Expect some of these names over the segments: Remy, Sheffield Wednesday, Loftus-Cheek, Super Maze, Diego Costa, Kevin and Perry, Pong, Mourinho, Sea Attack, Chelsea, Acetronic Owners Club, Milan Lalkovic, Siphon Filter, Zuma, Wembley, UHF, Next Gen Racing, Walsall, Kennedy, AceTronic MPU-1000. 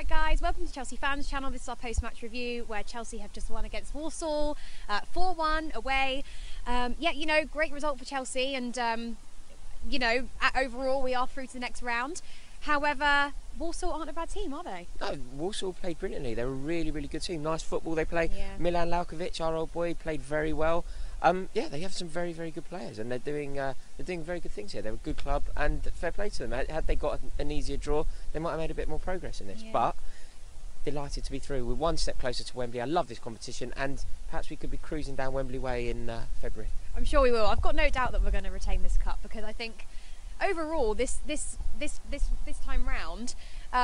Right guys, welcome to Chelsea Fans Channel. This is our post-match review where Chelsea have just won against Walsall, 4-1 away. Yeah, you know, great result for Chelsea and, you know, overall we are through to the next round. However, Walsall aren't a bad team, are they? No, Walsall played brilliantly. They're a really, really good team. Nice football they play. Yeah. Milan Lalkovic, our old boy, played very well. Yeah, they have some very, very good players, and they're doing very good things here. They're a good club, and fair play to them. Had they got an easier draw, they might have made a bit more progress in this. Yeah. But delighted to be through. We're one step closer to Wembley. I love this competition, and perhaps we could be cruising down Wembley Way in February. I'm sure we will. I've got no doubt that we're going to retain this cup because I think overall this time round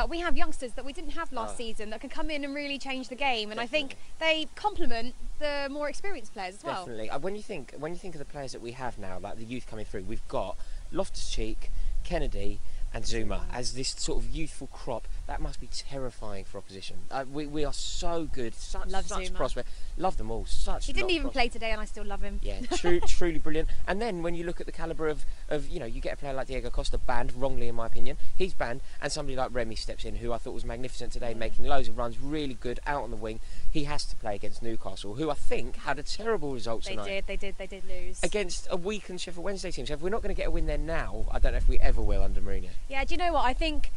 we have youngsters that we didn't have last season that can come in and really change the game, and definitely. I think they complement the more experienced players as well. Definitely. When you think of the players that we have now, like the youth coming through, we've got Loftus-Cheek, Kennedy and Zuma as this sort of youthful crop. That must be terrifying for opposition. We are so good, such prospects. Love them all. He didn't even play today, and I still love him. Yeah, truly brilliant. And then when you look at the calibre of, you know, you get a player like Diego Costa banned wrongly, in my opinion. He's banned, and somebody like Remy steps in, who I thought was magnificent today, making loads of runs, really good out on the wing. He has to play against Newcastle, who I think had a terrible result tonight. They did lose against a weakened Sheffield Wednesday team. So if we're not going to get a win there now, I don't know if we ever will under Mourinho. Yeah, do you know what? I think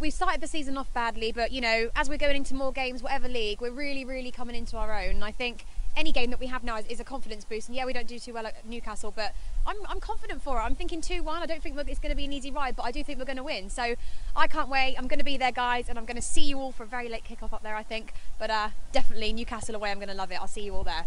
we've started the season off badly, but, you know, as we're going into more games, whatever league, we're really, really coming into our own. And I think any game that we have now is a confidence boost. And, yeah, we don't do too well at Newcastle, but I'm confident for it. I'm thinking 2-1. I don't think it's going to be an easy ride, but I do think we're going to win. So I can't wait. I'm going to be there, guys, and I'm going to see you all for a very late kick-off up there, I think. But definitely Newcastle away, I'm going to love it. I'll see you all there.